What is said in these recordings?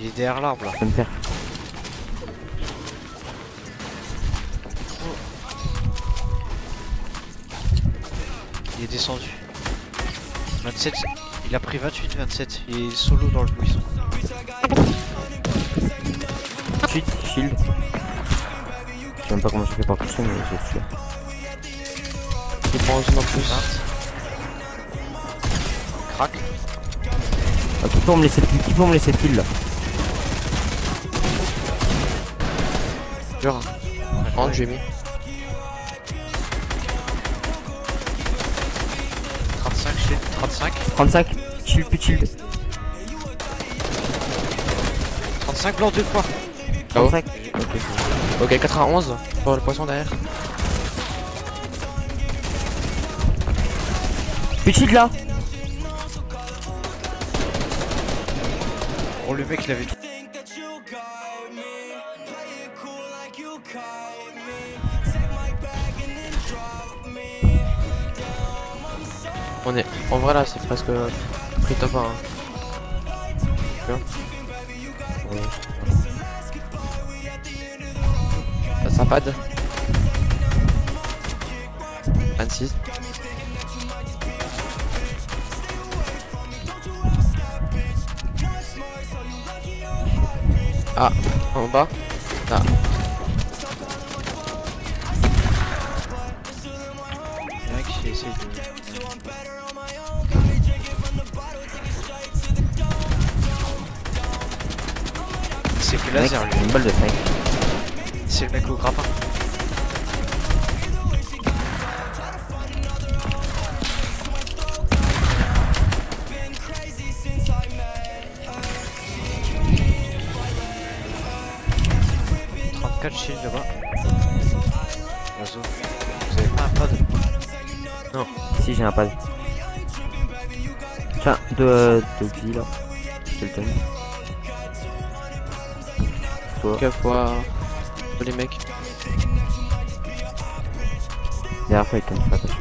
Il est derrière l'arbre là. Je peux me faire. Il est descendu. 27, il a pris 28, 27. Il est solo dans le buisson. Shit, shield. Je sais même pas comment je fais par cushion, mais j'ai fait. Il prend un en plus. Crac. Ah, qui peut me laisser de pile là. Dur. Je crois que j'ai mis. 35 chill plus chill 35 blanc deux fois 35 oh. Ok, okay 91 pour le poisson derrière. Plus chill là. Oh le mec il avait tout. On est en vrai là, c'est presque pris top 1. Hein. Ouais. T'as sa pad 26. Ah, en bas. Là. Il y en a qui essaie de. C'est que laser lui. Une balle de 5. C'est le mec au grappin. J'ai un pad. Tiens, de qui là. Je te le donne. Toi. Fois. Oh, les mecs. Derrière toi, il t'aime pas, attention.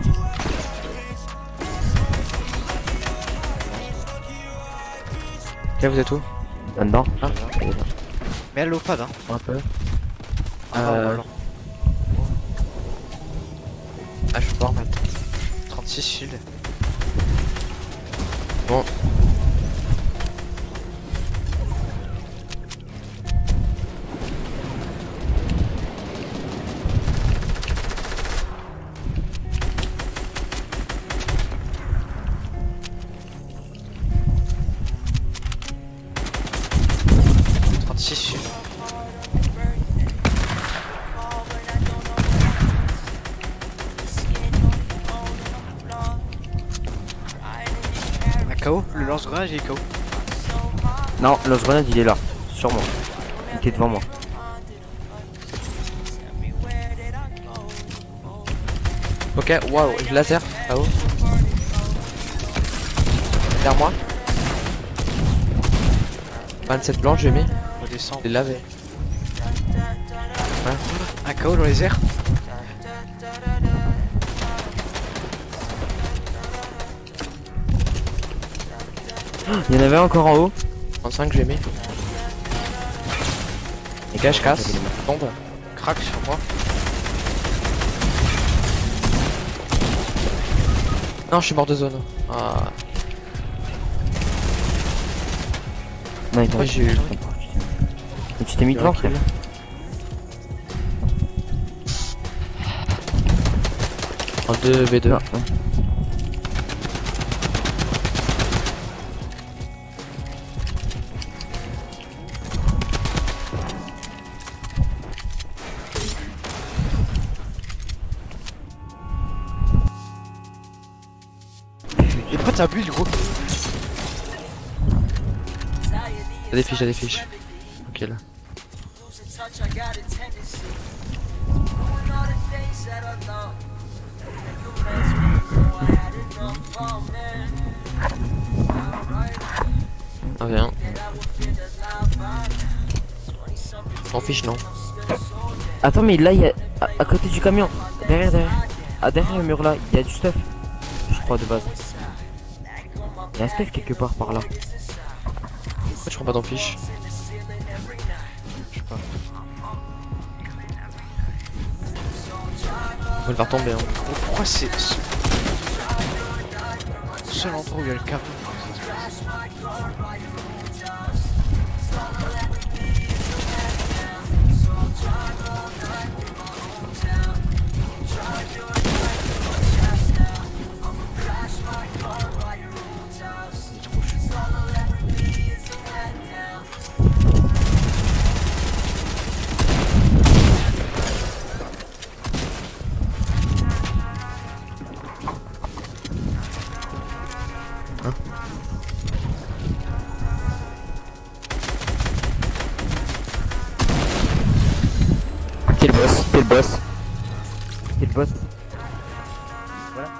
Tiens, vous êtes où? Là dedans. Ah. Mais elle est au pad, hein. Un peu. Non. Ah, je suis pas en fait. 6 shield. Bon. Le lance-grenade il est KO. Non, le lance-grenade il est là, sûrement. Il était devant moi. Ok, waouh, je laser là-haut. Derrière moi. 27 blancs, j'ai mis. Redescend. Il est lavé. Ouais. Un KO dans les airs. Il y en avait encore en haut. 35 j'ai mis. Les gars je casse. Tombe. Crac sur moi. Non je suis mort de zone. Ah. Non il t'a eu. Mais tu t'es mis devant frère. En 2v2. Non. T'as bu le gros. J'ai des fiches. Ok là. Ah bien. En fiche non. Attends mais là il y a à côté du camion. Derrière. Ah derrière le mur là, il y a du stuff. Je crois de base. Y'a un stuff quelque part par là. Pourquoi tu prends pas d'en fiche? pas. On va le faire tomber hein. Pourquoi c'est ce seul endroit où il y a le cap? Kill boss. Voilà.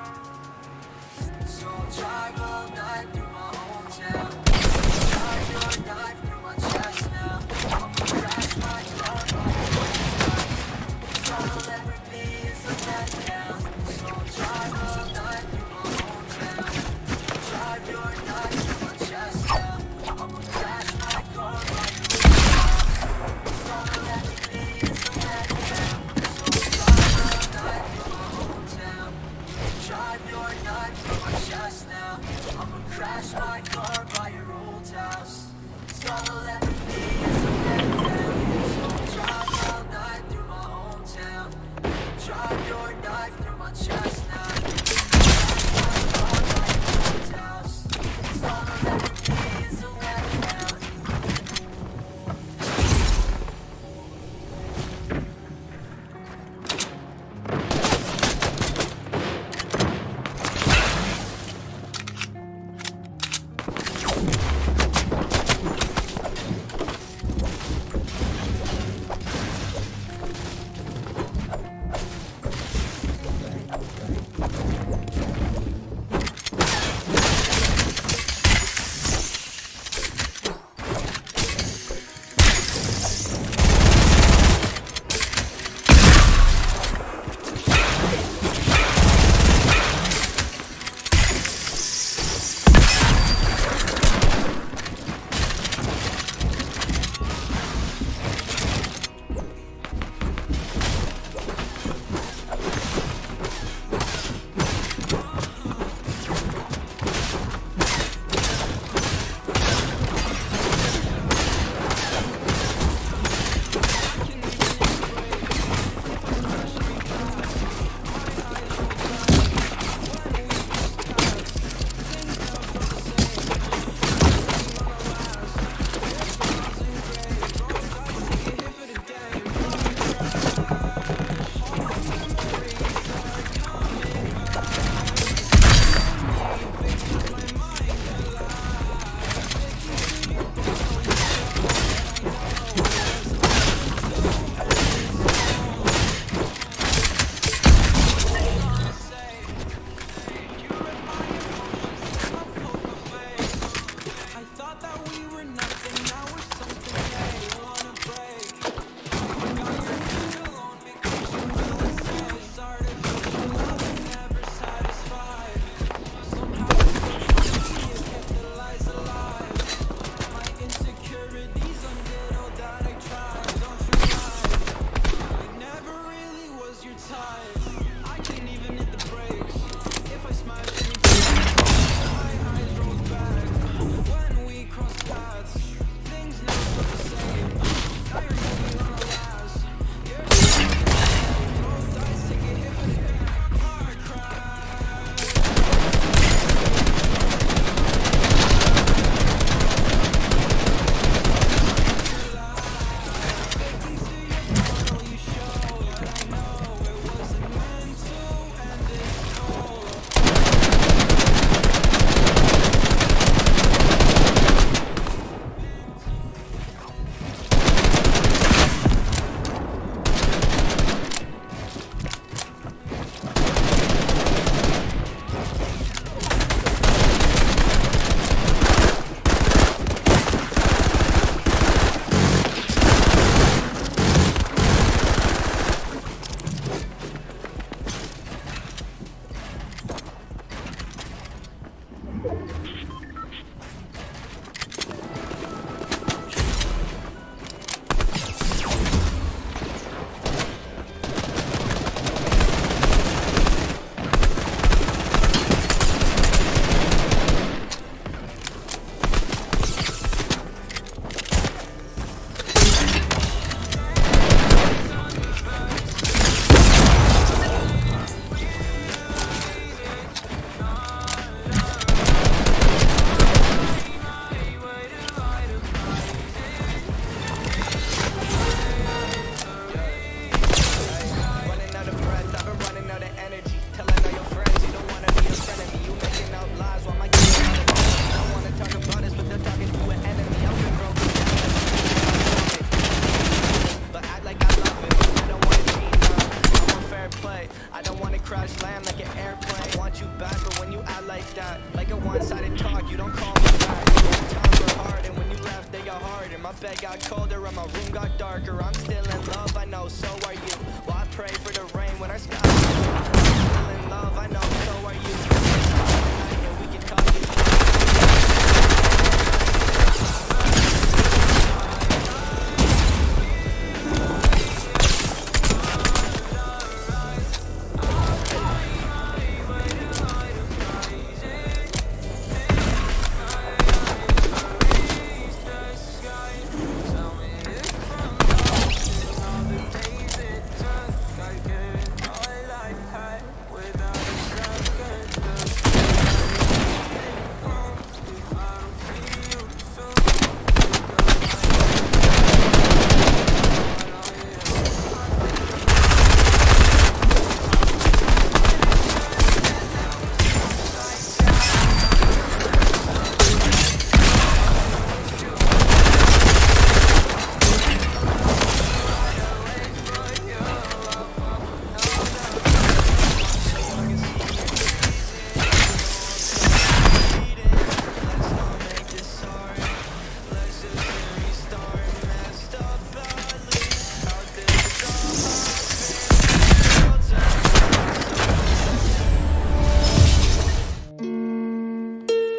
out like a one-sided talk. You don't call me back. Times were hard, and when you left, they got harder. My bed got colder, and my room got darker. I'm still in love, I know. So are you. Well, I pray for the rain when I stop. I'm still in love, I know. So are you. And we can talk.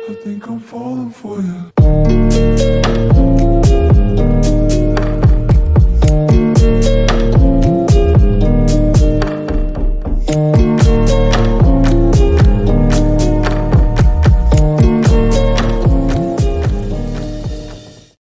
I think I'm falling for you.